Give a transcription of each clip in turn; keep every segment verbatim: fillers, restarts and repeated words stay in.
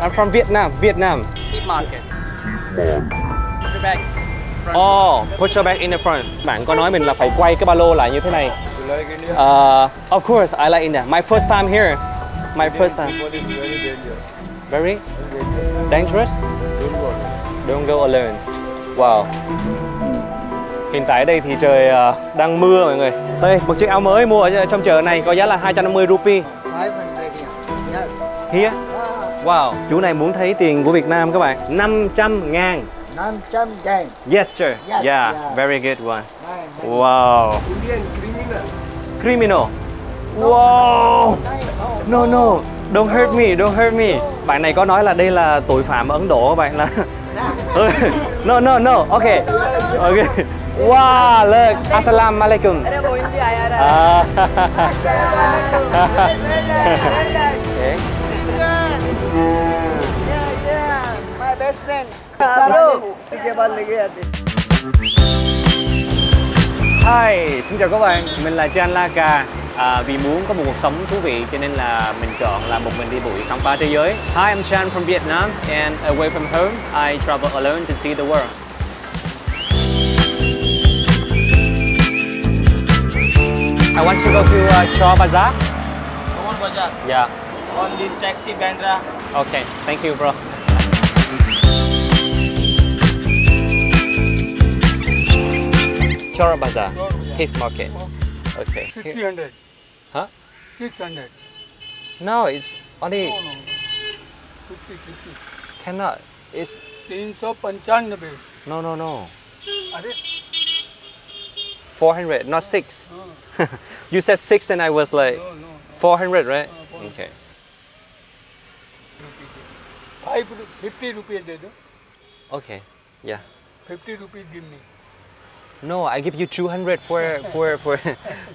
I'm from Vietnam. Vietnam. Cheap market. Put your bag. Oh, put your bag in the front. Bạn có nói mình là phải quay cái ba lô lại như thế này. Uh, of course, I like India. My first time here. My first time. Very dangerous. Don't go alone. Wow. Hiện tại đây thì trời uh, đang mưa mọi người. Đây, một chiếc áo mới mua ở trong chợ này có giá là hai trăm năm mươi rupee. Here. Wow, chú này muốn thấy tiền của Việt Nam các bạn. năm trăm ngàn. năm trăm ngàn. Yes sir. Yes, yeah, yeah, very good one. Wow. Indian criminal. Criminal. Wow. No no, don't hurt me, don't hurt me. Bạn này có nói là đây là tội phạm Ấn Độ các bạn là. No no no. Okay. Okay. Wow, look. Assalamu alaikum. Ah. Okay. Yeah, yeah. My best friend. Hello. Hi, xin chào các bạn. Mình là Chan La Ca. À, vì muốn có một cuộc sống thú vị cho nên là mình chọn là một mình đi bụi khám phá thế giới. Hi, I'm Chan from Vietnam and away from home, I travel alone to see the world. I want to go to uh, Chor Bazaar. Chor Bazaar. Yeah. On the taxi Bandra. Okay, thank you, bro. Chor Bazaar, Thief Market. Okay. six hundred. Huh? six hundred. No, it's only. No, no. fifty, fifty. Cannot. It's. three hundred fifty. No, no, no. four hundred, not six. No. You said six, then I was like. No, no, no. four hundred, right? Uh, four hundred. Okay. fifty rupees, they do. Okay. Yeah. fifty rupees, give me. No, I give you two hundred for for for.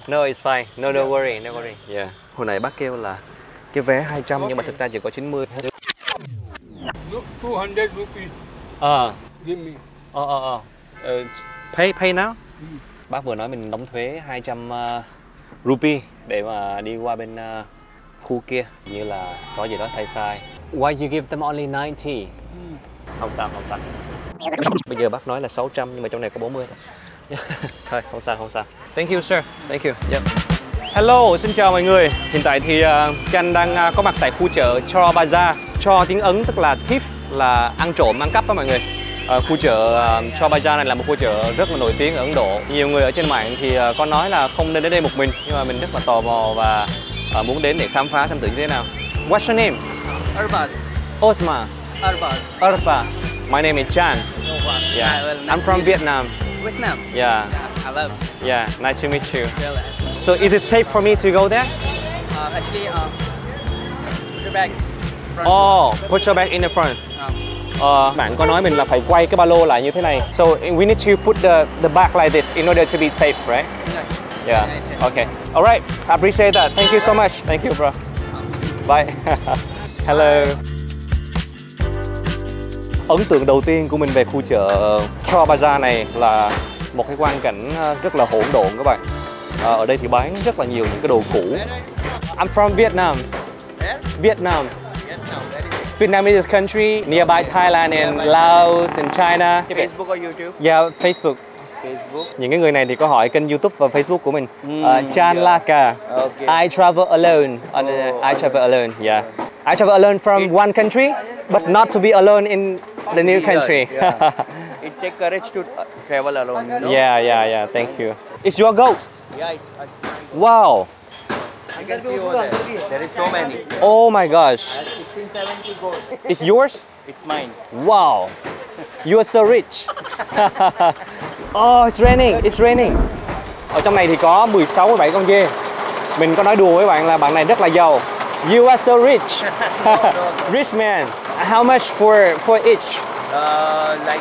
No, it's fine. No, no worry, no worry. Yeah. Hồi nãy bác kêu là cái vé hai trăm nhưng mà thực ra chỉ có chín mươi. two hundred rupees. À. Give me. À à à. Pay pay now. Bác vừa nói mình đóng thuế hai trăm rupee để mà đi qua bên uh, khu kia như là có gì đó sai sai. Why you give them only ninety? Không sao, không sao. Bây giờ bác nói là sáu trăm nhưng mà trong này có bốn mươi thôi. Thôi, không sao, không sao. Thank you sir, thank you. Yep. Hello, xin chào mọi người. Hiện tại thì uh, Chan đang uh, có mặt tại khu chợ Chor Bazaar. Chor tiếng Ấn tức là thief, là ăn trộm, ăn cắp đó mọi người. uh, Khu chợ uh, Chor Bazaar này là một khu chợ rất là nổi tiếng ở Ấn Độ. Nhiều người ở trên mạng thì uh, có nói là không nên đến đây một mình. Nhưng mà mình rất là tò mò và uh, muốn đến để khám phá xem thử như thế nào. What's your name? Arbaz. Osma. Arbaz. Arba. My name is Chan. No problem. Yeah. Well, nice I'm from Vietnam. Vietnam? Yeah. Yeah. I love it. Yeah, nice to meet you. So is it safe for me to go there? Uh, actually, um, put your bag in front. Oh, put your bag in the front. Oh. Uh, bạn có nói mình là phải quay cái ba lô lại như thế này. So we need to put the, the bag like this in order to be safe, right? Exactly. Yeah. Okay. Alright, I appreciate that. Thank you so much. Thank you, bro. Bye. Hello. Ấn tượng đầu tiên của mình về khu chợ Chor Bazaar này là một cái quang cảnh rất là hỗn độn các bạn. À, ở đây thì bán rất là nhiều những cái đồ cũ. I'm from Vietnam. Vietnam. Vietnam is a country nearby Thailand and Laos and China. Facebook or YouTube? Yeah, Facebook. Facebook. Những cái người này thì có hỏi kênh YouTube và Facebook của mình. Uh, Chan La Ca. Okay. I travel alone. I travel alone. Yeah. I travel alone from one country, but not to be alone in the new country. Yeah. It takes courage to travel alone. You know? Yeah, yeah, yeah. Thank you. It's your ghost. Yeah. It's my ghost. Wow. I can see all there. There is so many. Oh my gosh. sixteen seventy ghosts. It's yours? It's mine. Wow. You are so rich. Oh, it's raining. It's raining. Ở trong này thì có mười sáu, mười bảy con dê. Mình có nói đùa với bạn là bạn này rất là giàu. You are so rich. No, no, no. Rich man. How much for for each? Uh, like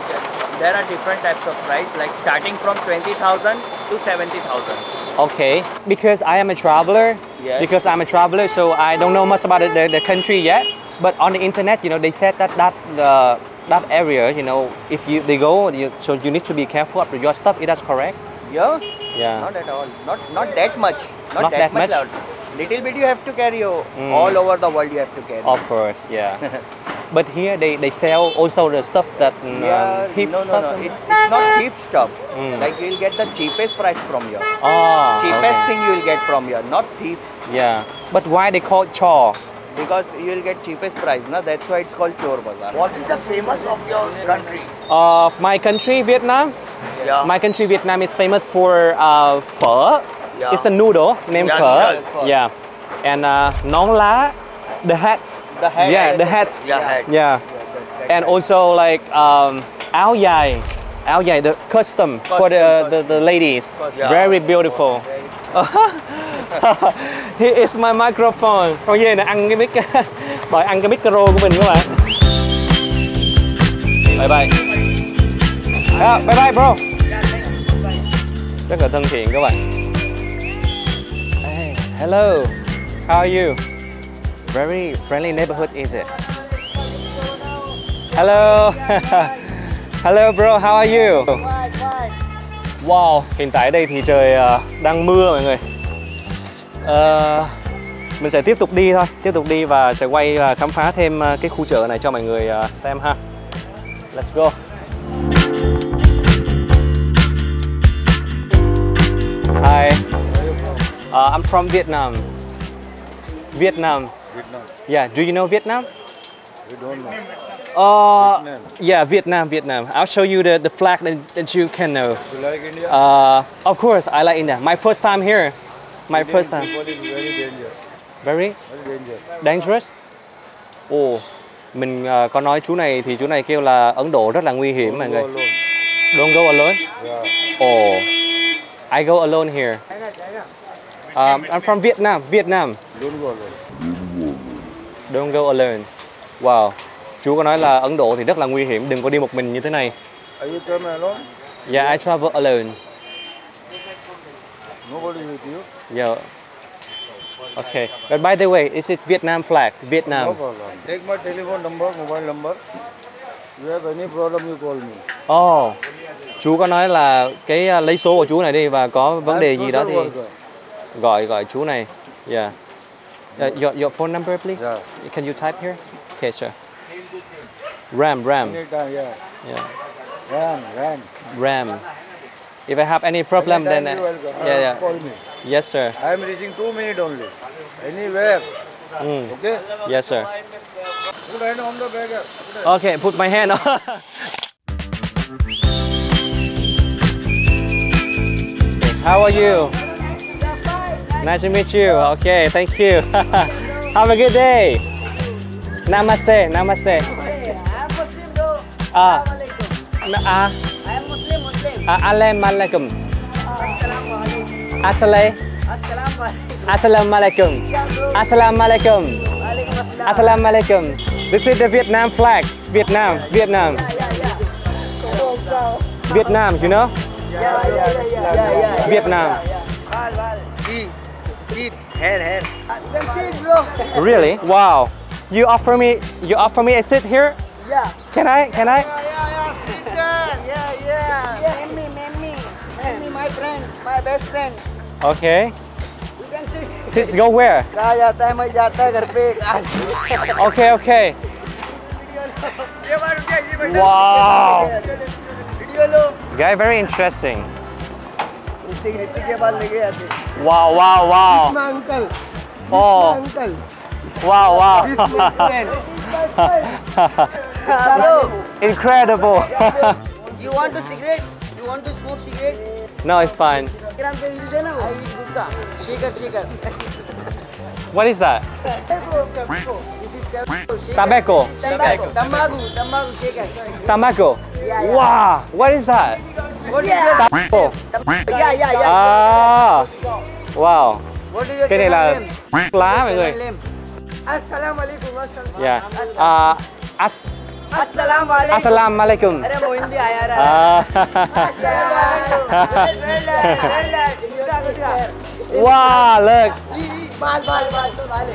there are different types of price, like starting from twenty thousand to seventy thousand. Okay, because I am a traveler. Yes. Because I'm a traveler, so I don't know much about the, the country yet. But on the internet, you know, they said that that uh, that area, you know, if you they go, you, so you need to be careful of your stuff. Is that correct? Yeah. Yeah. Not at all. Not not that much. Not, not that, that much. much. Little bit you have to carry. Mm. All over the world you have to carry. Of course, yeah. But here they, they sell also the stuff that um, yeah, cheap no, no, stuff. No, no, it's, it's not cheap stuff. Mm. Like you'll get the cheapest price from here. Oh, cheapest okay. thing you'll get from here, not cheap. Yeah. But why they call it Chor? Because you'll get cheapest price, na? That's why it's called Chor Bazaar. What is the famous of your country? Uh, my country, Vietnam. Yeah. My country, Vietnam is famous for uh, pho. Yeah. It's a noodle named yeah, pho. pho. Yeah. And uh, nong lá, the hat. The hat. Yeah, the hat. Yeah. Yeah. yeah. yeah. And also like um, áo dài, áo dài, the custom, custom for the, the, the ladies. Yeah. Very beautiful. Here is my microphone. Con dê này ăn cái mic, đòi ăn cái micro của mình các bạn. Bye bye. Yeah, bye bye bro. Rất là thân thiện các bạn. Hey, hello. How are you? Very friendly neighborhood, is it? Hello. Hello bro, how are you? Wow, hiện tại đây thì trời đang mưa mọi người. Uh, mình sẽ tiếp tục đi thôi, tiếp tục đi và sẽ quay và khám phá thêm cái khu chợ này cho mọi người xem ha. Let's go. Hi. Uh, I'm from Vietnam. Vietnam. Vietnam. Yeah, do you know Vietnam? We don't know. Uh, Vietnam. Yeah, Vietnam, Vietnam. I'll show you the, the flag that, that you can know. You like India? Uh, of course, I like India. My first time here. My Indian first time. Is very dangerous. Very? Very dangerous. Dangerous? Ồ, oh, mình uh, có nói chú này thì chú này kêu là Ấn Độ rất là nguy hiểm mọi người. Don't go alone? Yeah. Oh, I go alone here. Um, I'm from Vietnam, Vietnam. Don't go alone. Don't go alone. Wow. Chú có nói là Ấn Độ thì rất là nguy hiểm, đừng có đi một mình như thế này. Are you travel alone? Yeah, I travel alone. Nobody with you? Yeah. Okay. But by the way, is it Vietnam flag? Vietnam. No problem. Take my telephone number, mobile number. You have any problem you call me. Oh. Chú có nói là cái lấy số của chú này đi và có vấn đề gì đó thì gọi gọi chú này. Yeah. Uh, your your phone number please. Yeah. Can you type here? Okay, sure. Ram, Ram. Yeah. Ram, Ram. Ram. If I have any problem, any then uh, yeah, yeah. Call me. Yes, sir. I am reaching two minutes only. Anywhere. Mm. Okay. Yes, sir. Put hand on the bagger. Okay, put my hand on. How are you? Nice to meet you. Okay, thank you. Have a good day. Namaste. Namaste. Ah. Ah. Assalamualaikum. Assalamualaikum. Assalamualaikum. Assalamualaikum. This is the Vietnam flag. Vietnam. Vietnam. Vietnam. You know? Vietnam. Really? Wow. You offer me. You offer me a seat here? Yeah. Can I? Can I? My best friend. Okay. You can sit. Sit. Go where? Okay. Okay. Wow. Guy, very interesting. Wow. Wow. Wow. This my uncle. Oh. This my uncle. Wow. Wow. This my friend. Incredible. You want a cigarette? You want to smoke cigarette? No, it's fine. What is that? Tobacco. Tobacco. Wow, what is that? Tobacco. Yeah, yeah, yeah. Ah, wow. Cái này là lá mọi người. Assalamualaikum. Yeah. Ah, as. Assalamualaikum. Assalamualaikum. Wow, look.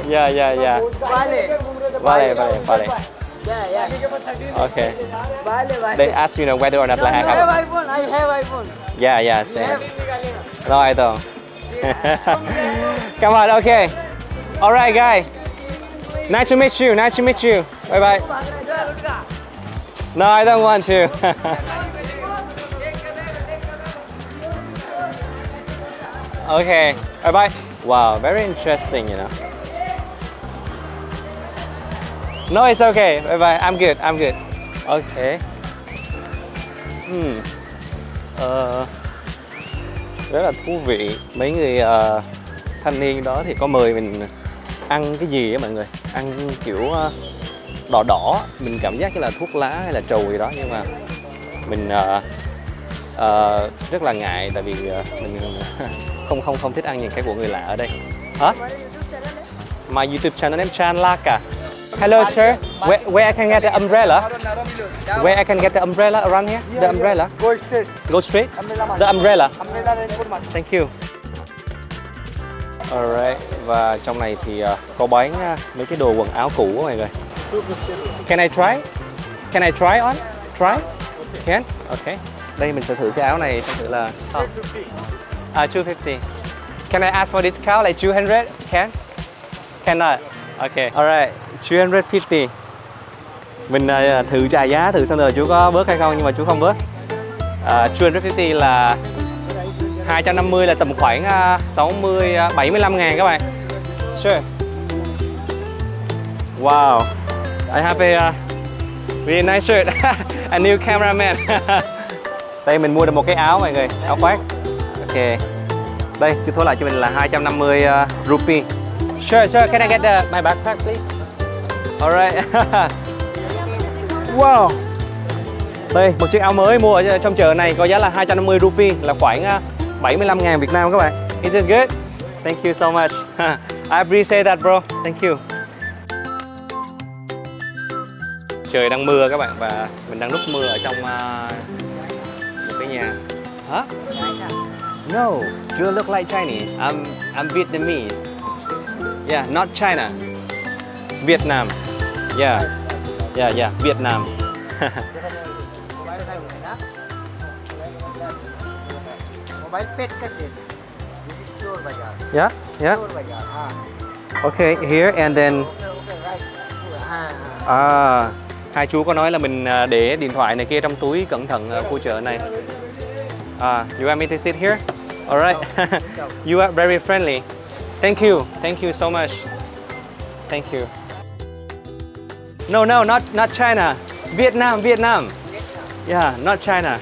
Yeah, yeah, yeah. Vale, vale, vale. Yeah, yeah. Okay. They ask you know whether or not I have iPhone. I have iPhone. Yeah, yeah. Same. No, I don't. Come on, okay. All right, guys. Nice to meet you. Nice to meet you. Bye-bye. No, I don't want to. Okay. Bye-bye. Wow, very interesting, you know. No, it's okay. Bye-bye. I'm good. I'm good. Okay. Hmm. Uh, rất là thú vị. Mấy người uh, thanh niên đó thì có mời mình ăn cái gì á mọi người, ăn kiểu uh, đỏ đỏ, mình cảm giác như là thuốc lá hay là trầu gì đó, nhưng mà mình uh, uh, rất là ngại tại vì uh, mình không không không thích ăn những cái của người lạ ở đây. Hả? My YouTube channel name Chan La Ca. Hello sir, where, where I can get the umbrella? Where I can get the umbrella around here? The umbrella? Go straight. Go straight? The umbrella. Thank you. Alright, và trong này thì uh, có bán uh, mấy cái đồ quần áo cũ của mọi người. Can I try? Can I try on? Try? Can? Okay. Đây mình sẽ thử cái áo này, sẽ thử là oh. À, two fifty. Can I ask for discount like two hundred? Can? Cannot. Okay. Alright, two fifty. Mình uh, thử trả giá thử xem là chú có bớt hay không, nhưng mà chú không bớt. Uh, two fifty là hai trăm năm mươi, là tầm khoảng sáu mươi bảy mươi lăm ngàn các bạn. Sure. Wow. I have a uh, really nice shirt. A new cameraman. Đây mình mua được một cái áo mọi người, áo khoác. Ok. Đây, chú thua lại cho mình là hai trăm năm mươi uh, rupee. Sure, sure. Can I get the, my backpack please? All right. Wow. Đây, một chiếc áo mới mua ở trong chợ này có giá là hai trăm năm mươi rupee, là khoảng uh, bảy mươi lăm ngàn Việt Nam các bạn. Is it good? Thank you so much. I appreciate that bro. Thank you. Trời đang mưa các bạn, và mình đang núp mưa ở trong uh, một cái nhà. Hả? Huh? No, you look like Chinese. I'm I'm Vietnamese. Yeah, not China. Vietnam. Yeah. Yeah, yeah, Vietnam. Yeah, yeah. Okay, here and then. À, hai chú có nói là mình để điện thoại này kia trong túi cẩn thận ở khu chợ này. À, you want me to sit here? All right. You are very friendly. Thank you. Thank you so much. Thank you. No, no, not not China. Vietnam, Vietnam. Yeah, not China.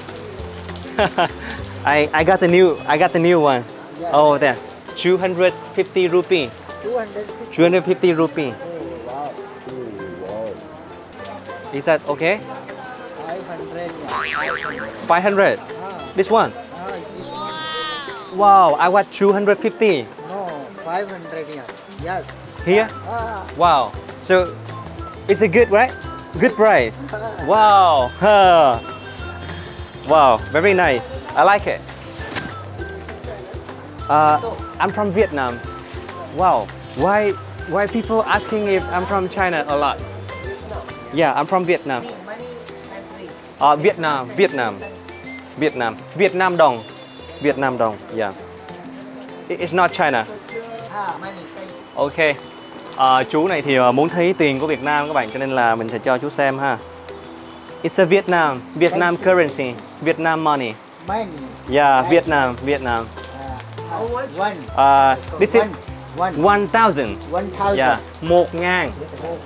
I I got the new I got the new one. Yeah. Oh, there. two hundred fifty rupee. two hundred fifty. two hundred fifty rupee. Oh, wow. Oh, wow. Is that okay? five hundred. Yeah. five hundred. Ah. This one. Ah, this one. Wow. Wow, I want two hundred fifty. No, five hundred. Yeah. Yes. Here? Ah. Wow. So it's a good, right? Good price. Wow. Wow, very nice. I like it. Uh, I'm from Vietnam. Wow, why why people asking if I'm from China a lot? Yeah, I'm from Vietnam. Uh, Vietnam, Vietnam, Vietnam, Vietnam đồng, Vietnam đồng. Yeah, it's not China. Okay. Uh, chú này thì muốn thấy tiền của Việt Nam các bạn, cho nên là mình sẽ cho chú xem ha. It's a Vietnam, Vietnam currency, Vietnam money. Money. Yeah, money. Vietnam, Vietnam. How uh, much? One. Uh, this is one. One thousand. One thousand. Yeah, một ngàn.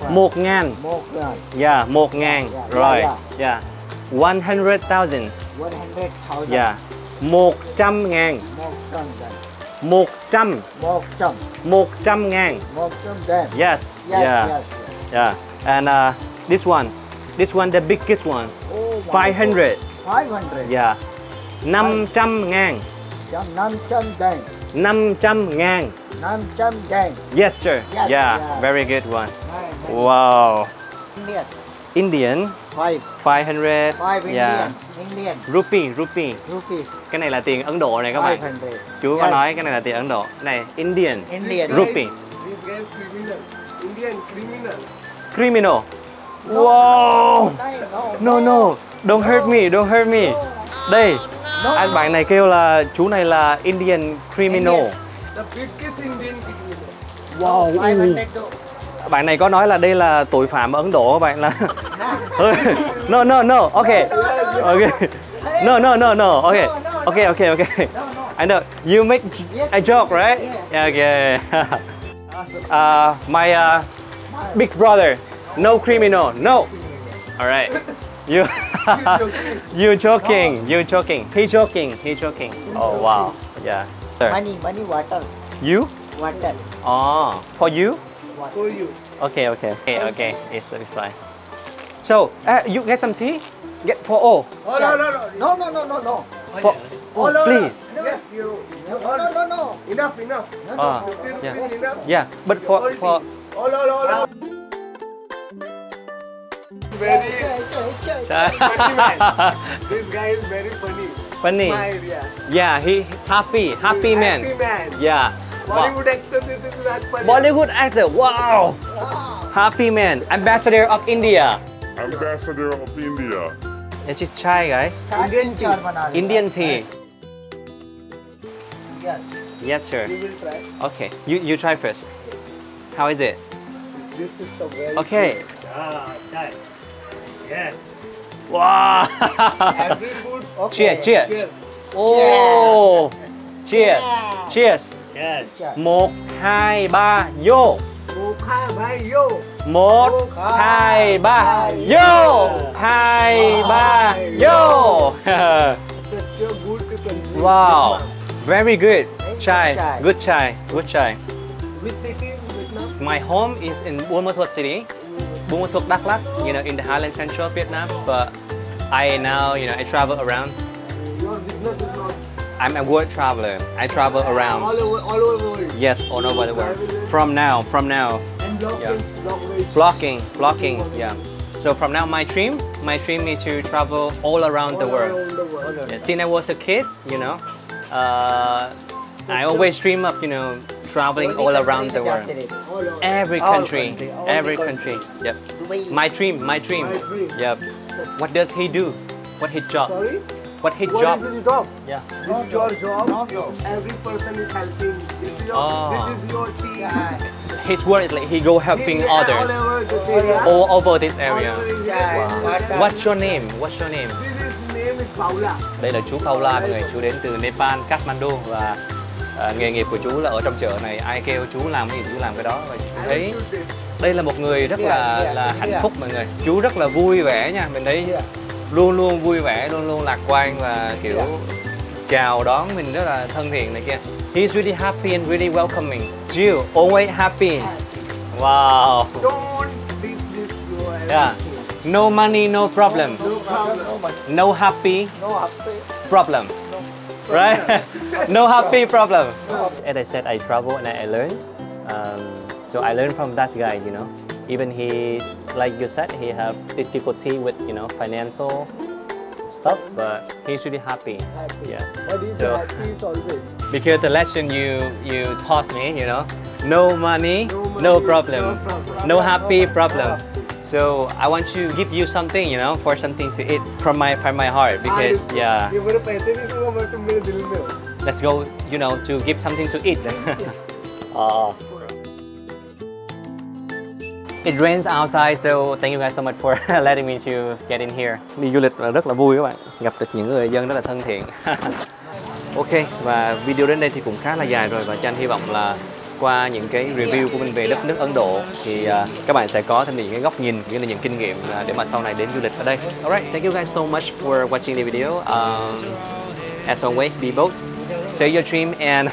Một ngàn. Một ngàn. Yeah, một ngàn. Yeah, right. Yeah. Yeah. One hundred thousand. One hundred thousand. Yeah. Một trăm ngàn. Một trăm ngàn. Một trăm. Một trăm. Một trăm ngàn. Một trăm ngàn. Yes. Yes. Yeah. Yes. Yeah. And uh, this one. This one, the biggest one. Oh, five hundred. five hundred. Yeah. năm trăm ngàn. năm trăm ngàn. năm trăm ngàn. năm trăm ngàn. Yes, sir. Yes, yeah. Yeah, very good one. Nine, nine. Wow. Indian. Indian. Five. five hundred. Five Indian. Yeah. Indian. Rupee, rupee. Rupees. Cái này là tiền Ấn Độ này các bạn. five hundred. Chú yes. có nói cái này là tiền Ấn Độ. Này, Indian. Indian. Rupee. Criminal. Indian criminal. Criminal. No, wow! No, no, no, don't hurt me, don't hurt me. Đây, anh bạn này kêu là chú này là Indian criminal. The biggest Indian criminal. Wow. Ừ. Bạn này có nói là đây là tội phạm Ấn Độ, bạn là no no no, okay, okay, no no no no, okay, okay, okay, okay. I know you make a joke, right? Okay. Uh, my uh, big brother, no criminal, no. All right. You, you joking, you joking. He joking, he joking. Oh wow, yeah. Money, money, water. You? Water. Oh, for you? For you. Okay, okay, okay, okay. It's, it's fine. So, uh, you get some tea? Get for all. Oh no no no no no no no. For, oh, no, please. No, yes, you. No no no no. Enough enough. Ah, yeah. Yeah, but for for. Oh no no no. Very. This guy is very funny. Funny. Yeah, he happy happy man. Happy man. Yeah. Bollywood actor, this is Rajpal. Bollywood actor. Wow. Happy man. Ambassador of India. Ambassador of India. It's chai, guys. Indian tea. Indian tea. Yes. Yes, sir. You will try. Okay. You you try first. How is it? This is so very okay. Good. Ah, chai. Yes. Wow. Every food. Okay. Cheers. Cheers. Cheers. Oh. Cheers. Yeah. Cheers. Cheers. Cheers. Một, hai, ba, yo. Một, hai, ba, yo. Một, hai, ba, yo. Hai, ba, yo. Wow, very good chai, good chai, good chai. Which city in Vietnam? My home is in Buôn Ma Thuột city, Buôn Ma Thuột, Dak Lắc, you know, in the highland central of Vietnam. But I now, you know, I travel around. Your business is not. I'm a world traveler. I travel around. All over, all over the world. Yes, all over the world. From now, from now. Blocking, yeah. blocking, blocking, yeah. So from now, my dream, my dream is to travel all around all the world. Around the world. Yeah. Since I was a kid, you know, uh, I always dream of, you know, traveling all around the world. Every country, every country. Yep. My dream, my dream. Yep. What does he do? What his job? Sorry? What his job? What is his job? Yeah. This is your job. Every person is helping. This is your, oh. This is your team. His word is like he go helping others all over this area. Wow. What's your name? What's your name? His name is Paula. Đây là chú Paula, một người chú đến từ Nepal, Kathmandu, và uh, nghề nghiệp của chú là ở trong chợ này ai kêu chú làm cái gì chú làm cái đó, và chú thấy đây là một người rất là là hạnh phúc mọi người. Chú rất là vui vẻ nha, mình thấy luôn luôn vui vẻ, luôn luôn lạc quan và kiểu chào đón mình rất là thân thiện này kia. He's really happy and really welcoming. You always happy. Wow. Don't leave this door. Yeah. No money, no problem. No, no problem. No happy. No happy. Problem. No. Right? No happy problem. No. As I said, I travel and I learn. Um, so I learn from that guy, you know. Even he, like you said, he have difficulty with, you know, financial stuff, but he's really happy. Happy. Yeah. But he's so happy always. Because the lesson you you taught me, you know, no money, no, money, no, problem. no problem, no happy no problem. problem. So I want to give you something, you know, for something to eat from my from my heart because yeah. Let's go, you know, to give something to eat. Oh. It rains outside, so thank you guys so much for letting me to get in here. Đi du lịch là rất là vui các bạn, gặp được những người dân rất là thân thiện. Ok, và video đến đây thì cũng khá là dài rồi, và Chan hy vọng là qua những cái review của mình về đất nước Ấn Độ thì uh, các bạn sẽ có thêm những cái góc nhìn cũng như là những kinh nghiệm uh, để mà sau này đến du lịch ở đây. Alright, thank you guys so much for watching the video. Um, as always, be bold, chase your dream, and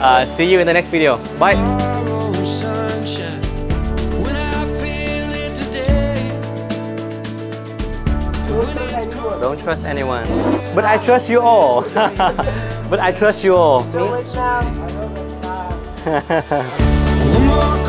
uh, see you in the next video. Bye. Don't trust anyone. But I trust you all. But I trust you all.